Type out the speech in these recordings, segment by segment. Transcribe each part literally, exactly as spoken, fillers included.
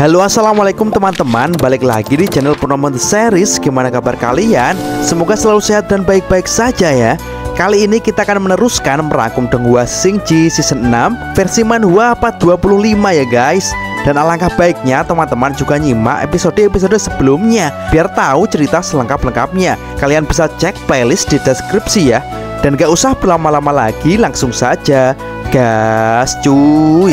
Halo, assalamualaikum teman-teman. Balik lagi di channel Purnomo The Series. Gimana kabar kalian? Semoga selalu sehat dan baik-baik saja ya. Kali ini kita akan meneruskan merangkum Duyung Perak Season enam versi manhwa part dua puluh lima ya guys. Dan alangkah baiknya teman-teman juga nyimak episode-episode sebelumnya biar tahu cerita selengkap-lengkapnya. Kalian bisa cek playlist di deskripsi ya. Dan gak usah berlama-lama lagi, langsung saja gas cuy.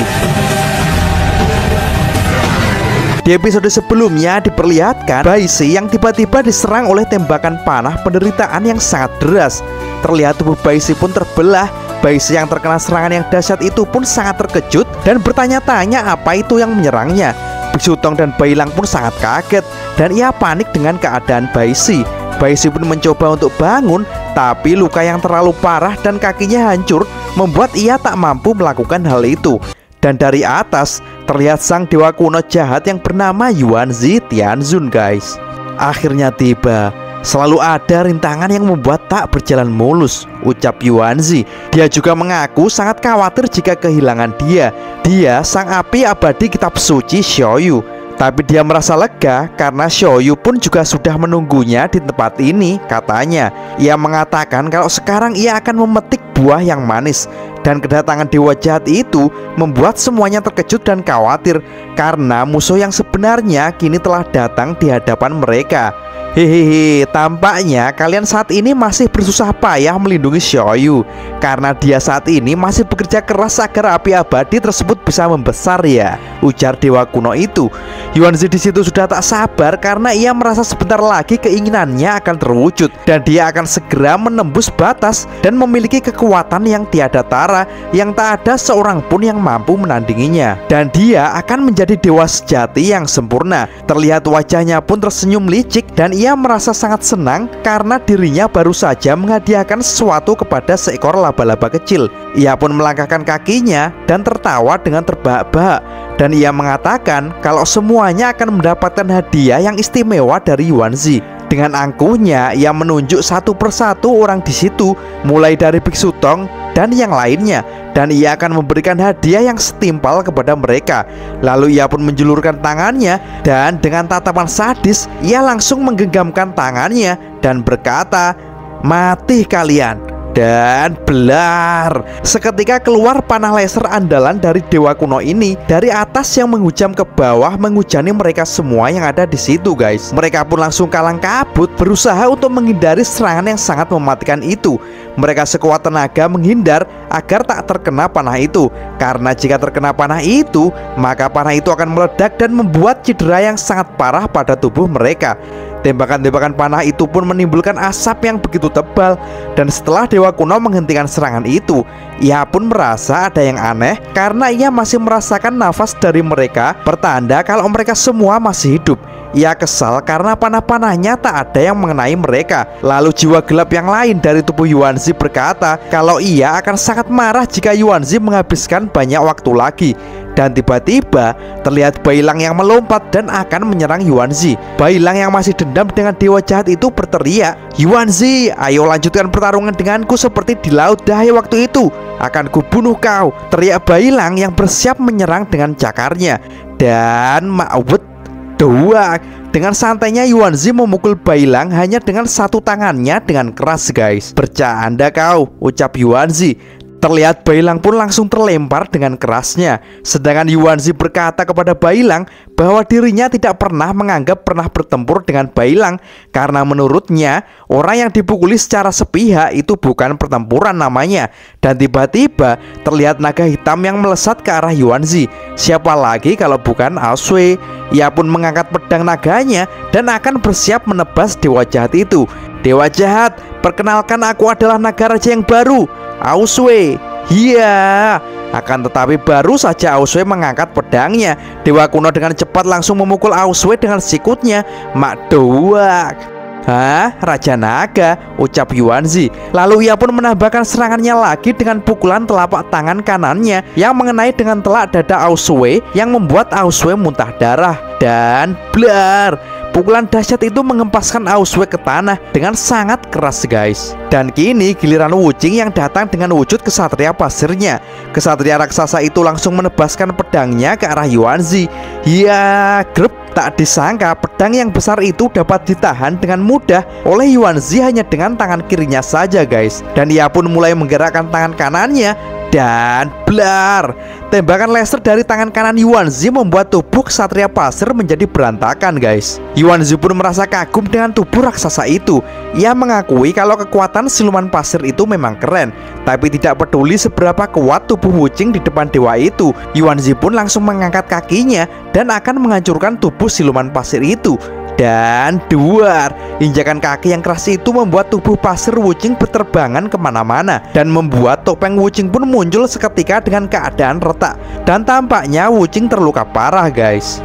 Di episode sebelumnya diperlihatkan Baishi yang tiba-tiba diserang oleh tembakan panah penderitaan yang sangat deras. Terlihat tubuh Baishi pun terbelah. Baishi yang terkena serangan yang dahsyat itu pun sangat terkejut dan bertanya-tanya apa itu yang menyerangnya. Biksu Tong dan Bailang pun sangat kaget dan ia panik dengan keadaan Baishi. Baishi pun mencoba untuk bangun, tapi luka yang terlalu parah dan kakinya hancur membuat ia tak mampu melakukan hal itu. Dan dari atas terlihat sang dewa kuno jahat yang bernama Yuan Zi Tianzun guys. Akhirnya tiba. Selalu ada rintangan yang membuat tak berjalan mulus, ucap Yuan Zi. Dia juga mengaku sangat khawatir jika kehilangan dia. Dia sang api abadi kitab suci Shouyu. Tapi dia merasa lega karena Shouyu pun juga sudah menunggunya di tempat ini katanya. Ia mengatakan kalau sekarang ia akan memetik buah yang manis. Dan kedatangan dewa jahat itu membuat semuanya terkejut dan khawatir karena musuh yang sebenarnya kini telah datang di hadapan mereka. Hehehe, tampaknya kalian saat ini masih bersusah payah melindungi Shouyu karena dia saat ini masih bekerja keras agar api abadi tersebut bisa membesar ya, ujar dewa kuno itu. Yuan Zi di situ sudah tak sabar karena ia merasa sebentar lagi keinginannya akan terwujud dan dia akan segera menembus batas dan memiliki kekuatan yang tiada tara yang tak ada seorang pun yang mampu menandinginya. Dan dia akan menjadi dewa sejati yang sempurna. Terlihat wajahnya pun tersenyum licik dan ia merasa sangat senang karena dirinya baru saja menghadiahkan sesuatu kepada seekor laba-laba kecil. Ia pun melangkahkan kakinya dan tertawa dengan terbahak-bahak. Dan ia mengatakan kalau semuanya akan mendapatkan hadiah yang istimewa dari Yuan Zi. Dengan angkuhnya ia menunjuk satu persatu orang di situ, mulai dari Biksu Tong dan yang lainnya. Dan ia akan memberikan hadiah yang setimpal kepada mereka. Lalu ia pun menjulurkan tangannya dan dengan tatapan sadis ia langsung menggenggamkan tangannya dan berkata, "Mati kalian!" Dan belar, seketika keluar panah laser andalan dari dewa kuno ini dari atas yang menghujam ke bawah, menghujani mereka semua yang ada di situ guys. Mereka pun langsung kalang kabut berusaha untuk menghindari serangan yang sangat mematikan itu. Mereka sekuat tenaga menghindar agar tak terkena panah itu, karena jika terkena panah itu maka panah itu akan meledak dan membuat cedera yang sangat parah pada tubuh mereka. Tembakan-tembakan panah itu pun menimbulkan asap yang begitu tebal. Dan setelah dewa kuno menghentikan serangan itu, ia pun merasa ada yang aneh karena ia masih merasakan nafas dari mereka, pertanda kalau mereka semua masih hidup. Ia kesal karena panah-panahnya tak ada yang mengenai mereka. Lalu jiwa gelap yang lain dari tubuh Yuan Zi berkata kalau ia akan sangat marah jika Yuan Zi menghabiskan banyak waktu lagi. Dan tiba-tiba terlihat Bailang yang melompat dan akan menyerang Yuan Zi. Bailang yang masih dendam dengan dewa jahat itu berteriak, "Yuan Zi, ayo lanjutkan pertarungan denganku seperti di laut dahai waktu itu. Akan kubunuh kau," teriak Bailang yang bersiap menyerang dengan cakarnya. Dan ma'wud doa. Dengan santainya Yuan Zi memukul Bailang hanya dengan satu tangannya dengan keras guys. "Bercanda kau," ucap Yuan Zi. Terlihat Bailang pun langsung terlempar dengan kerasnya. Sedangkan Yuan Zi berkata kepada Bailang bahwa dirinya tidak pernah menganggap pernah bertempur dengan Bailang, karena menurutnya orang yang dipukuli secara sepihak itu bukan pertempuran namanya. Dan tiba-tiba terlihat naga hitam yang melesat ke arah Yuan Zi. Siapa lagi kalau bukan Auswe. Ia pun mengangkat pedang naganya dan akan bersiap menebas dewa jahat itu. "Dewa jahat, perkenalkan aku adalah naga raja yang baru, Auswe." Iya, akan tetapi baru saja Auswe mengangkat pedangnya, dewa kuno dengan cepat langsung memukul Auswe dengan sikutnya. "Mak doak." "Hah, raja naga," ucap Yuan Zi. Lalu ia pun menambahkan serangannya lagi dengan pukulan telapak tangan kanannya yang mengenai dengan telak dada Auswe yang membuat Auswe muntah darah. Dan blar, Pukulan dahsyat itu mengempaskan Auswe ke tanah dengan sangat keras, guys. Dan kini giliran Wujing yang datang dengan wujud kesatria pasirnya. Kesatria raksasa itu langsung menebaskan pedangnya ke arah Yuan Zi. Ya, grep. Tak disangka pedang yang besar itu dapat ditahan dengan mudah oleh Yuan Zi hanya dengan tangan kirinya saja, guys. Dan ia pun mulai menggerakkan tangan kanannya dan blar. Tembakan laser dari tangan kanan Yuan Zi membuat tubuh Satria Pasir menjadi berantakan, guys. Yuan Zi pun merasa kagum dengan tubuh raksasa itu. Ia mengakui kalau kekuatan siluman pasir itu memang keren, tapi tidak peduli seberapa kuat tubuh Wujing di depan dewa itu. Yuan Zi pun langsung mengangkat kakinya dan akan menghancurkan tubuh siluman pasir itu. Dan duar, injakan kaki yang keras itu membuat tubuh pasir Wujing berterbangan kemana-mana dan membuat topeng Wujing pun muncul seketika dengan keadaan retak. Dan tampaknya Wujing terluka parah, guys.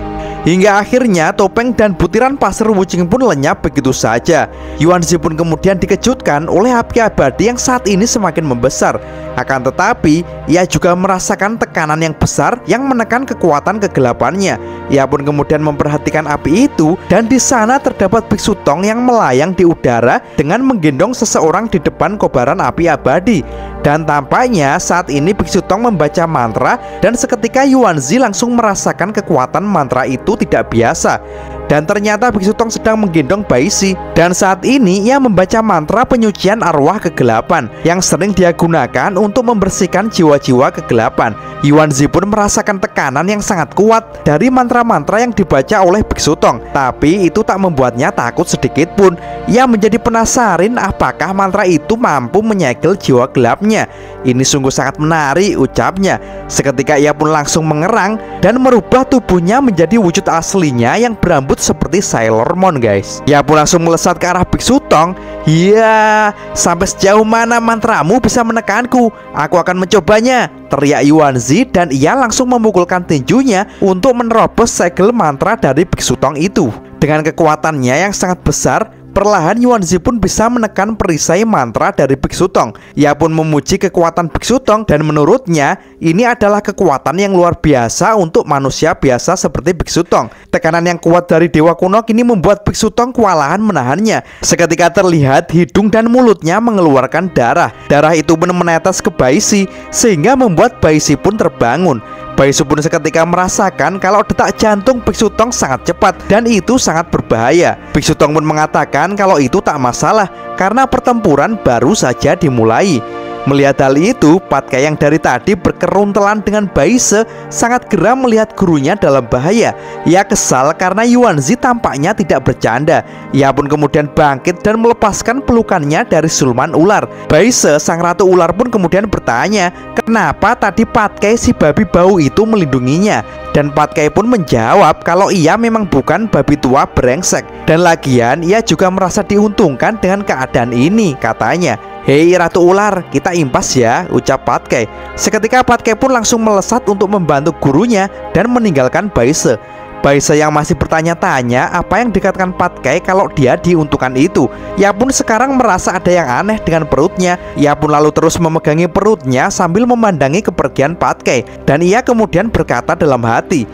Hingga akhirnya topeng dan butiran pasir Wujing pun lenyap begitu saja. Yuan Zi pun kemudian dikejutkan oleh api abadi yang saat ini semakin membesar. Akan tetapi, ia juga merasakan tekanan yang besar yang menekan kekuatan kegelapannya. Ia pun kemudian memperhatikan api itu, dan di sana terdapat Biksu Tong yang melayang di udara dengan menggendong seseorang di depan kobaran api abadi. Dan tampaknya saat ini Biksu Tong membaca mantra, dan seketika Yuan Zi langsung merasakan kekuatan mantra itu tidak biasa. Dan ternyata Biksu Tong sedang menggendong Baishi, dan saat ini ia membaca mantra penyucian arwah kegelapan yang sering dia gunakan untuk membersihkan jiwa-jiwa kegelapan. Yuan Zi pun merasakan tekanan yang sangat kuat dari mantra-mantra yang dibaca oleh Biksu Tong, tapi itu tak membuatnya takut sedikit pun. Ia menjadi penasaran apakah mantra itu mampu menyegel jiwa gelapnya. Ini sungguh sangat menarik, ucapnya. Seketika ia pun langsung mengerang dan merubah tubuhnya menjadi wujud aslinya yang berambut seperti Sailor Moon, guys. Ia pun langsung melesat ke arah Biksu Tong. Ya, sampai sejauh mana mantramu bisa menekanku? Aku akan mencobanya, teriak Yuan Zi, dan ia langsung memukulkan tinjunya untuk menerobos segel mantra dari Biksu Tong itu. Dengan kekuatannya yang sangat besar, perlahan Yuan Zi pun bisa menekan perisai mantra dari Biksu Tong. Ia pun memuji kekuatan Biksu Tong, dan menurutnya ini adalah kekuatan yang luar biasa untuk manusia biasa seperti Biksu Tong. Tekanan yang kuat dari dewa kuno kini membuat Biksu Tong kewalahan menahannya. Seketika terlihat hidung dan mulutnya mengeluarkan darah. Darah itu pun menetes ke Baishi, sehingga membuat Baishi pun terbangun. Baishi pun seketika merasakan kalau detak jantung Biksu Tong sangat cepat, dan itu sangat berbahaya. Biksu Tong pun mengatakan kalau itu tak masalah karena pertempuran baru saja dimulai. Melihat hal itu, Patkai yang dari tadi berkeruntelan dengan Baishi sangat geram melihat gurunya dalam bahaya. Ia kesal karena Yuan Zi tampaknya tidak bercanda. Ia pun kemudian bangkit dan melepaskan pelukannya dari siluman ular. Baishi, sang ratu ular, pun kemudian bertanya kenapa tadi Patkai si babi bau itu melindunginya. Dan Patkai pun menjawab kalau ia memang bukan babi tua brengsek, dan lagian ia juga merasa diuntungkan dengan keadaan ini, katanya. Hei Ratu Ular, kita impas ya, ucap Patkai. Seketika Patkai pun langsung melesat untuk membantu gurunya dan meninggalkan Baishi. Baishi yang masih bertanya-tanya apa yang dikatakan Patkai kalau dia diuntungkan itu. Ia pun sekarang merasa ada yang aneh dengan perutnya. Ia pun lalu terus memegangi perutnya sambil memandangi kepergian Patkai. Dan ia kemudian berkata dalam hati,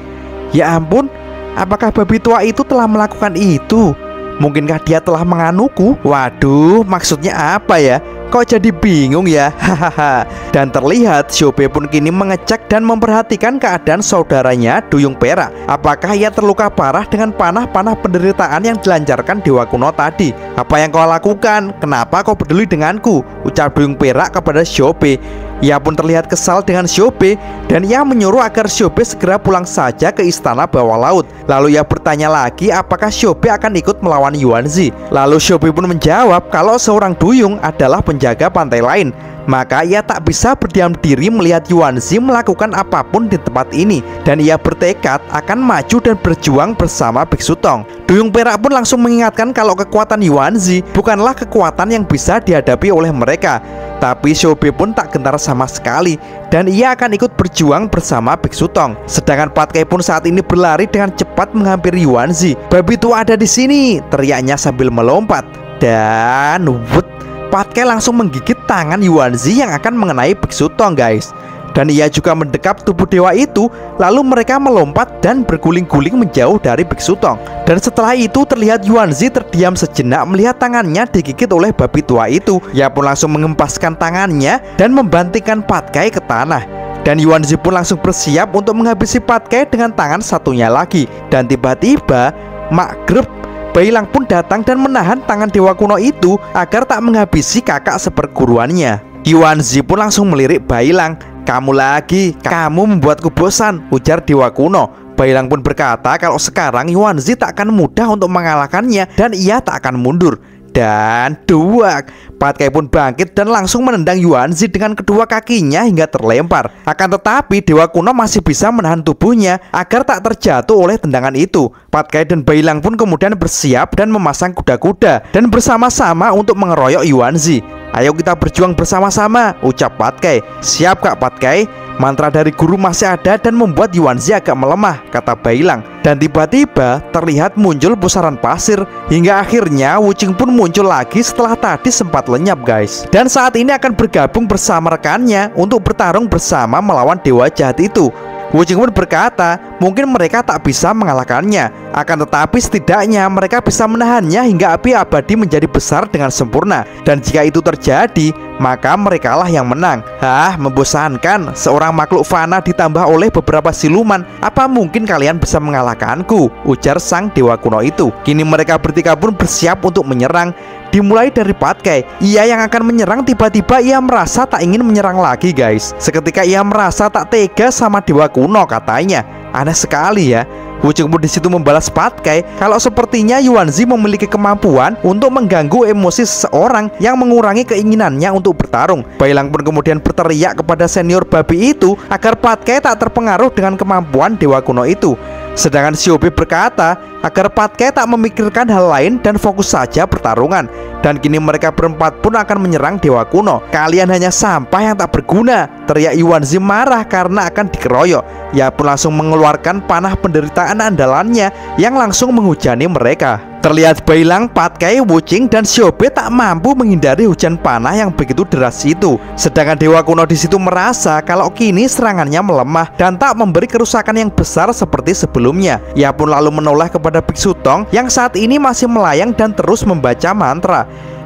ya ampun, apakah babi tua itu telah melakukan itu? Mungkinkah dia telah menganuku? Waduh, maksudnya apa ya? Kok jadi bingung ya? Hahaha. Dan terlihat Shope pun kini mengecek dan memperhatikan keadaan saudaranya Duyung Perak. Apakah ia terluka parah dengan panah-panah penderitaan yang dilancarkan dewa kuno tadi? Apa yang kau lakukan? Kenapa kau peduli denganku? Ucap Duyung Perak kepada Shope. Ia pun terlihat kesal dengan Shoubei, dan ia menyuruh agar Shoubei segera pulang saja ke istana bawah laut. Lalu ia bertanya lagi apakah Shoubei akan ikut melawan Yuan Zi. Lalu Shoubei pun menjawab kalau seorang duyung adalah penjaga pantai lain, maka ia tak bisa berdiam diri melihat Yuan Zi melakukan apapun di tempat ini. Dan ia bertekad akan maju dan berjuang bersama Biksu Tong. Duyung Perak pun langsung mengingatkan kalau kekuatan Yuan Zi bukanlah kekuatan yang bisa dihadapi oleh mereka. Tapi Shoubei pun tak gentar sama sekali, dan ia akan ikut berjuang bersama Biksu Tong. Sedangkan Patkai pun saat ini berlari dengan cepat menghampiri Yuan Zi. Babi tua ada di sini, teriaknya sambil melompat. Dan wut, Patkai langsung menggigit tangan Yuan Zi yang akan mengenai Biksu Tong, guys. Dan ia juga mendekap tubuh dewa itu, lalu mereka melompat dan berguling-guling menjauh dari Biksu Tong. Dan setelah itu terlihat Yuan Zi terdiam sejenak melihat tangannya digigit oleh babi tua itu. Ia pun langsung mengempaskan tangannya dan membantingkan Patkai ke tanah. Dan Yuan Zi pun langsung bersiap untuk menghabisi Patkai dengan tangan satunya lagi. Dan tiba-tiba Mak Grep Bailang pun datang dan menahan tangan dewa kuno itu agar tak menghabisi kakak seperguruannya. Yuan Zi pun langsung melirik Bailang. "Kamu lagi, kamu membuatku bosan," ujar dewa kuno. Bailang pun berkata kalau sekarang Yuan Zi tak akan mudah untuk mengalahkannya dan ia tak akan mundur. Dan duak, Patkai pun bangkit dan langsung menendang Yuan Zi dengan kedua kakinya hingga terlempar. Akan tetapi dewa kuno masih bisa menahan tubuhnya agar tak terjatuh oleh tendangan itu. Patkai dan Bailang pun kemudian bersiap dan memasang kuda-kuda dan bersama-sama untuk mengeroyok Yuan Zi. "Ayo kita berjuang bersama-sama," ucap Patkai. "Siap Kak Patkai, mantra dari guru masih ada dan membuat Yuan Zi agak melemah," kata Bailang. Dan tiba-tiba terlihat muncul pusaran pasir hingga akhirnya Wujing pun muncul lagi setelah tadi sempat lenyap, guys. Dan saat ini akan bergabung bersama rekannya untuk bertarung bersama melawan dewa jahat itu. Wujing pun berkata mungkin mereka tak bisa mengalahkannya, akan tetapi setidaknya mereka bisa menahannya hingga api abadi menjadi besar dengan sempurna. Dan jika itu terjadi, maka merekalah yang menang. Hah, membosankan. Seorang makhluk fana ditambah oleh beberapa siluman. Apa mungkin kalian bisa mengalahkanku? Ujar sang dewa kuno itu. Kini mereka bertiga pun bersiap untuk menyerang. Dimulai dari Patkai. Ia yang akan menyerang, tiba-tiba ia merasa tak ingin menyerang lagi, guys. Seketika ia merasa tak tega sama dewa kuno, katanya. "Aneh sekali ya." Wujing pun disitu membalas Patkai kalau sepertinya Yuan Zi memiliki kemampuan untuk mengganggu emosi seseorang yang mengurangi keinginannya untuk bertarung. Bailang pun kemudian berteriak kepada senior babi itu agar Patkai tak terpengaruh dengan kemampuan dewa kuno itu. Sedangkan Xiaobei berkata agar Patkai tak memikirkan hal lain dan fokus saja pertarungan. Dan kini mereka berempat pun akan menyerang dewa kuno. "Kalian hanya sampah yang tak berguna," teriak Yuan Zi marah karena akan dikeroyok. Ia pun langsung mengeluarkan panah penderitaan andalannya yang langsung menghujani mereka. Terlihat Bailang, Patkai, Wujing, dan Shope tak mampu menghindari hujan panah yang begitu deras itu. Sedangkan dewa kuno di situ merasa kalau kini serangannya melemah dan tak memberi kerusakan yang besar seperti sebelumnya. Ia pun lalu menoleh kepada Biksu Tong yang saat ini masih melayang dan terus membaca mantra.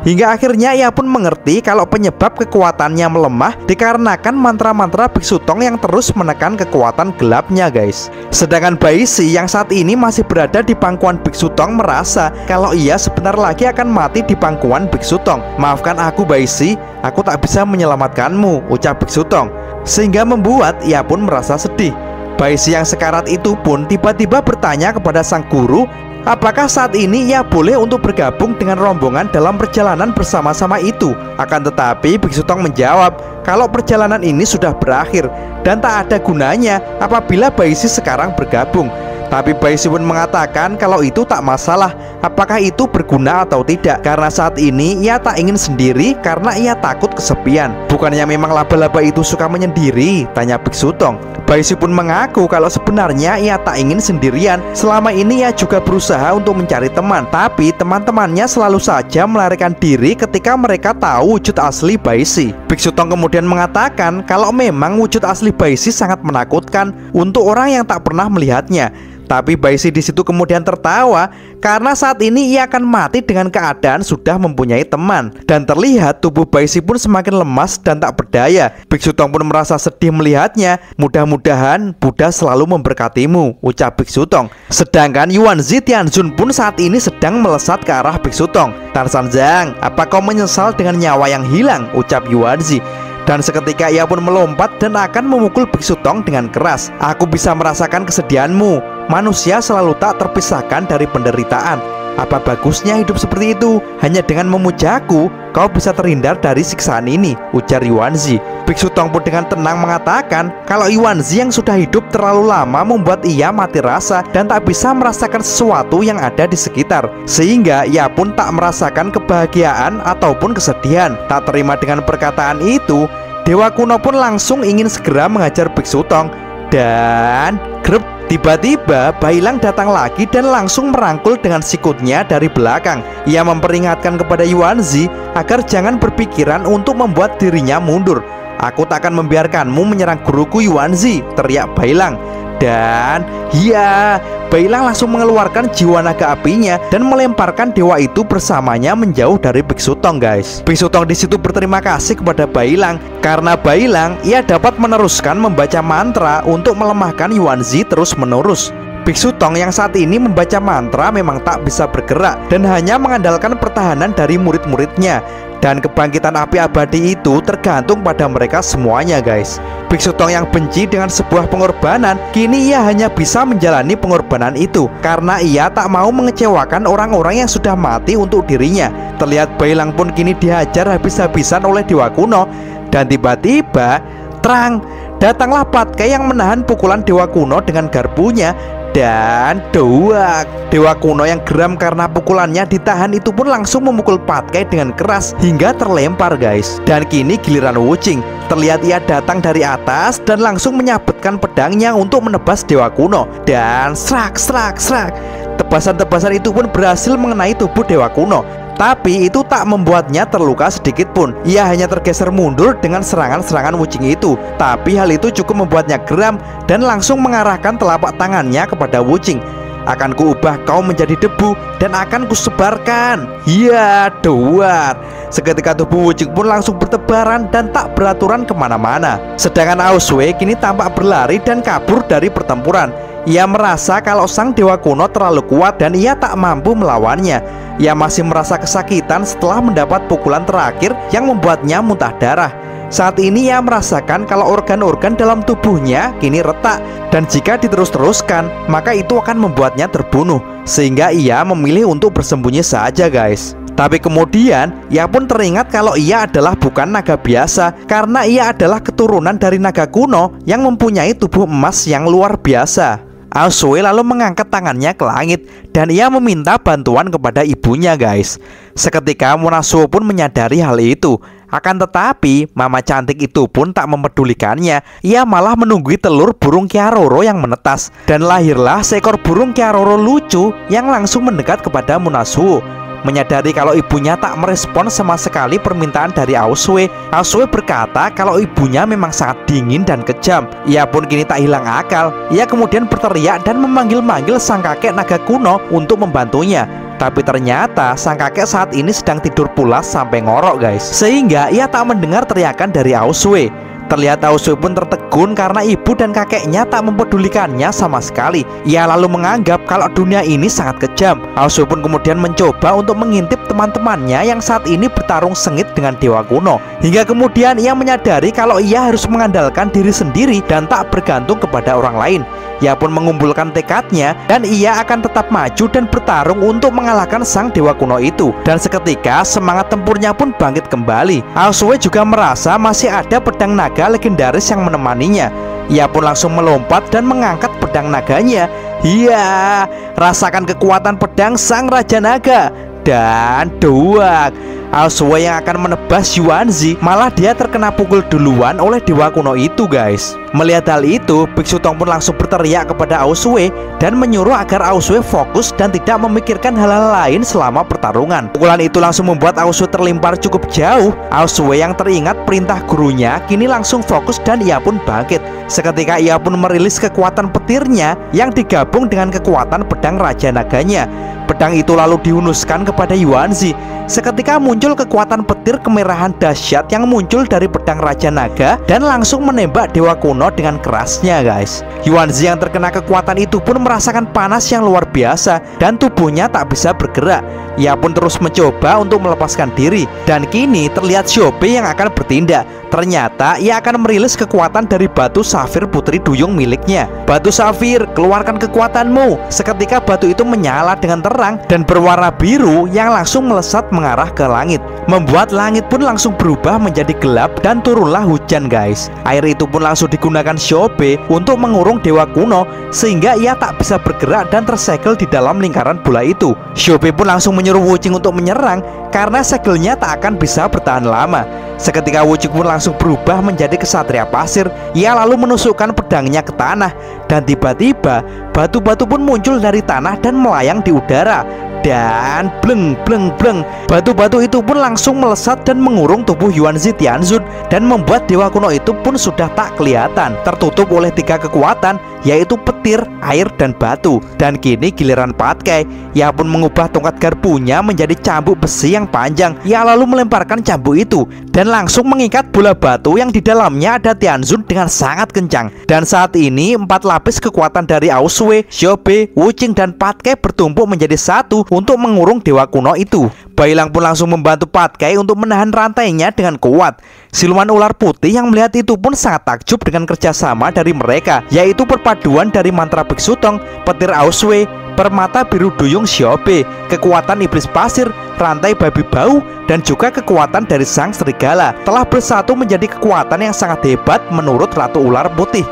Hingga akhirnya ia pun mengerti kalau penyebab kekuatannya melemah dikarenakan mantra-mantra Biksu Tong yang terus menekan kekuatan gelapnya, guys. Sedangkan Baishi yang saat ini masih berada di pangkuan Biksu Tong merasa kalau ia sebentar lagi akan mati di pangkuan Biksu Tong. "Maafkan aku Baishi, aku tak bisa menyelamatkanmu," ucap Biksu Tong. Sehingga membuat ia pun merasa sedih. Baishi yang sekarat itu pun tiba-tiba bertanya kepada sang guru apakah saat ini ia boleh untuk bergabung dengan rombongan dalam perjalanan bersama-sama itu. Akan tetapi Biksu Tong menjawab kalau perjalanan ini sudah berakhir dan tak ada gunanya apabila Baishi sekarang bergabung. Tapi Baishi pun mengatakan kalau itu tak masalah apakah itu berguna atau tidak, karena saat ini ia tak ingin sendiri karena ia takut kesepian. "Bukannya memang laba-laba itu suka menyendiri?" tanya Biksu Tong. Baishi pun mengaku kalau sebenarnya ia tak ingin sendirian. Selama ini ia juga berusaha untuk mencari teman, tapi teman-temannya selalu saja melarikan diri ketika mereka tahu wujud asli Baishi. Biksu Tong kemudian mengatakan kalau memang wujud asli Baishi sangat menakutkan untuk orang yang tak pernah melihatnya. Tapi Baishi di situ kemudian tertawa karena saat ini ia akan mati dengan keadaan sudah mempunyai teman. Dan terlihat tubuh Baishi pun semakin lemas dan tak berdaya. Biksu Tong pun merasa sedih melihatnya. "Mudah-mudahan Buddha selalu memberkatimu," ucap Biksu Tong. Sedangkan Yuan Zi Tianzun pun saat ini sedang melesat ke arah Biksu Tong. "Tarzanjang, apa kau menyesal dengan nyawa yang hilang?" ucap Yuan Zi. Dan seketika ia pun melompat dan akan memukul Biksu Tong dengan keras. "Aku bisa merasakan kesedihanmu. Manusia selalu tak terpisahkan dari penderitaan. Apa bagusnya hidup seperti itu? Hanya dengan memujaku, kau bisa terhindar dari siksaan ini," ujar Yuan Zi. Biksu Tong pun dengan tenang mengatakan kalau Yuan Zi yang sudah hidup terlalu lama membuat ia mati rasa dan tak bisa merasakan sesuatu yang ada di sekitar. Sehingga ia pun tak merasakan kebahagiaan ataupun kesedihan. Tak terima dengan perkataan itu, dewa kuno pun langsung ingin segera mengajar Biksu Tong. Dan grep, tiba-tiba Bailang datang lagi dan langsung merangkul dengan sikutnya dari belakang. Ia memperingatkan kepada Yuan Zi agar jangan berpikiran untuk membuat dirinya mundur. Aku tak akan membiarkanmu menyerang guruku Yuan Zi, teriak Bailang. Dan ya, Bailang langsung mengeluarkan jiwa naga apinya dan melemparkan dewa itu bersamanya menjauh dari Biksu Tong, guys. Biksu Tong di situ berterima kasih kepada Bailang karena Bailang ia dapat meneruskan membaca mantra untuk melemahkan Yuan Zi terus-menerus. Biksu Tong yang saat ini membaca mantra memang tak bisa bergerak dan hanya mengandalkan pertahanan dari murid-muridnya. Dan kebangkitan api abadi itu tergantung pada mereka semuanya, guys. Biksu Tong yang benci dengan sebuah pengorbanan, kini ia hanya bisa menjalani pengorbanan itu karena ia tak mau mengecewakan orang-orang yang sudah mati untuk dirinya. Terlihat Bailang pun kini dihajar habis-habisan oleh Dewa Kuno. Dan tiba-tiba, terang, datanglah Patkai yang menahan pukulan Dewa Kuno dengan garpunya. Dan doak, Dewa Kuno yang geram karena pukulannya ditahan itu pun langsung memukul Patkai dengan keras hingga terlempar, guys. Dan kini giliran Wujing. Terlihat ia datang dari atas dan langsung menyabetkan pedangnya untuk menebas Dewa Kuno. Dan serak serak serak, tebasan-tebasan itu pun berhasil mengenai tubuh Dewa Kuno. Tapi itu tak membuatnya terluka sedikit pun. Ia hanya tergeser mundur dengan serangan-serangan Wujing itu. Tapi hal itu cukup membuatnya geram dan langsung mengarahkan telapak tangannya kepada Wujing. Akan kuubah kau menjadi debu dan akan kusebarkan. Ya, doar. Seketika tubuh Wujing pun langsung bertebaran dan tak beraturan kemana-mana. Sedangkan Auswe kini tampak berlari dan kabur dari pertempuran. Ia merasa kalau sang Dewa Kuno terlalu kuat dan ia tak mampu melawannya. Ia masih merasa kesakitan setelah mendapat pukulan terakhir yang membuatnya muntah darah. Saat ini ia merasakan kalau organ-organ dalam tubuhnya kini retak. Dan jika diterus-teruskan, maka itu akan membuatnya terbunuh. Sehingga ia memilih untuk bersembunyi saja, guys. Tapi kemudian ia pun teringat kalau ia adalah bukan naga biasa karena ia adalah keturunan dari naga kuno yang mempunyai tubuh emas yang luar biasa. Auswe lalu mengangkat tangannya ke langit dan ia meminta bantuan kepada ibunya, guys. Seketika Munasu pun menyadari hal itu. Akan tetapi mama cantik itu pun tak mempedulikannya. Ia malah menunggui telur burung kiaroro yang menetas. Dan lahirlah seekor burung kiaroro lucu yang langsung mendekat kepada Munasu. Menyadari kalau ibunya tak merespon sama sekali permintaan dari Auswe, Auswe berkata kalau ibunya memang sangat dingin dan kejam. Ia pun kini tak hilang akal. Ia kemudian berteriak dan memanggil-manggil sang kakek naga kuno untuk membantunya. Tapi ternyata sang kakek saat ini sedang tidur pulas sampai ngorok, guys. Sehingga ia tak mendengar teriakan dari Auswe. Terlihat Auswe pun tertegun karena ibu dan kakeknya tak mempedulikannya sama sekali. Ia lalu menganggap kalau dunia ini sangat kejam. Auswe pun kemudian mencoba untuk mengintip teman-temannya yang saat ini bertarung sengit dengan Dewa Kuno. Hingga kemudian ia menyadari kalau ia harus mengandalkan diri sendiri dan tak bergantung kepada orang lain. Ia pun mengumpulkan tekadnya dan ia akan tetap maju dan bertarung untuk mengalahkan sang Dewa Kuno itu. Dan seketika semangat tempurnya pun bangkit kembali. Auswe juga merasa masih ada pedang naga legendaris yang menemaninya. Ia pun langsung melompat dan mengangkat pedang naganya. Iya, rasakan kekuatan pedang sang Raja Naga. Dan doak, Auswe yang akan menebas Yuan Zi malah dia terkena pukul duluan oleh Dewa Kuno itu, guys. Melihat hal itu, Biksu Tong pun langsung berteriak kepada Auswe dan menyuruh agar Auswe fokus dan tidak memikirkan hal-hal lain selama pertarungan. Pukulan itu langsung membuat Auswe terlempar cukup jauh. Auswe yang teringat perintah gurunya kini langsung fokus dan ia pun bangkit. Seketika ia pun merilis kekuatan petirnya yang digabung dengan kekuatan pedang Raja Naganya. Pedang itu lalu dihunuskan kepada Yuan Zi. Seketika muncul kekuatan petir kemerahan dahsyat yang muncul dari pedang Raja Naga dan langsung menembak Dewa Kuno dengan kerasnya, guys. Yuan Zi yang terkena kekuatan itu pun merasakan panas yang luar biasa dan tubuhnya tak bisa bergerak. Ia pun terus mencoba untuk melepaskan diri. Dan kini terlihat Shope yang akan bertindak. Ternyata ia akan merilis kekuatan dari batu safir putri duyung miliknya. Batu safir, keluarkan kekuatanmu. Seketika batu itu menyala dengan terang dan berwarna biru yang langsung melesat mengarah ke langit, membuat langit pun langsung berubah menjadi gelap dan turunlah hujan, guys. Air itu pun langsung digunakan Shope untuk mengurung Dewa Kuno sehingga ia tak bisa bergerak dan tersegel di dalam lingkaran bola itu. Shope pun langsung menyuruh Wujing untuk menyerang karena segelnya tak akan bisa bertahan lama. Seketika Wujing pun langsung berubah menjadi kesatria pasir. Ia lalu menusukkan pedangnya ke tanah dan tiba-tiba batu-batu pun muncul dari tanah dan melayang di udara. dan bleng bleng bleng, batu-batu itu pun langsung melesat dan mengurung tubuh Yuan Zi Tianzun dan membuat dewa kuno itu pun sudah tak kelihatan, tertutup oleh tiga kekuatan yaitu petir, air, dan batu. Dan kini giliran Patkai. Ia pun mengubah tongkat garpunya menjadi cambuk besi yang panjang. Ia lalu melemparkan cambuk itu dan langsung mengikat bola batu yang di dalamnya ada Tianzun dengan sangat kencang. Dan saat ini empat lapis kekuatan dari Auswe, Shope, Wujing, dan Patkai bertumpuk menjadi satu untuk mengurung dewa kuno itu. Bailang pun langsung membantu Patkai untuk menahan rantainya dengan kuat. Siluman ular putih yang melihat itu pun sangat takjub dengan kerjasama dari mereka, yaitu perpaduan dari mantra Biksu Tong, petir Auswe, permata biru duyung Xiaobei, kekuatan iblis pasir, rantai babi bau, dan juga kekuatan dari sang serigala telah bersatu menjadi kekuatan yang sangat hebat menurut Ratu Ular Putih.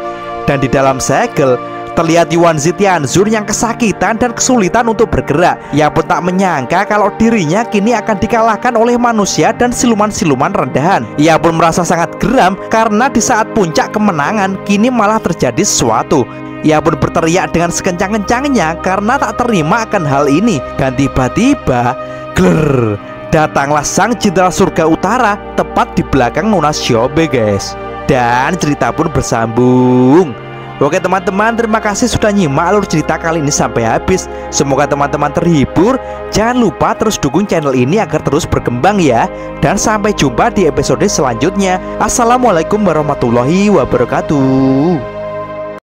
Dan di dalam segel terlihat Yuan Zi Tianzun yang kesakitan dan kesulitan untuk bergerak. Ia pun tak menyangka kalau dirinya kini akan dikalahkan oleh manusia dan siluman-siluman rendahan. Ia pun merasa sangat geram karena di saat puncak kemenangan kini malah terjadi sesuatu. Ia pun berteriak dengan sekencang-kencangnya karena tak terima akan hal ini. Dan tiba-tiba gler, datanglah sang jenderal surga utara tepat di belakang Nona Shope, guys. Dan cerita pun bersambung. Oke teman-teman, terima kasih sudah nyimak alur cerita kali ini sampai habis. Semoga teman-teman terhibur. Jangan lupa terus dukung channel ini agar terus berkembang ya. Dan sampai jumpa di episode selanjutnya. Assalamualaikum warahmatullahi wabarakatuh.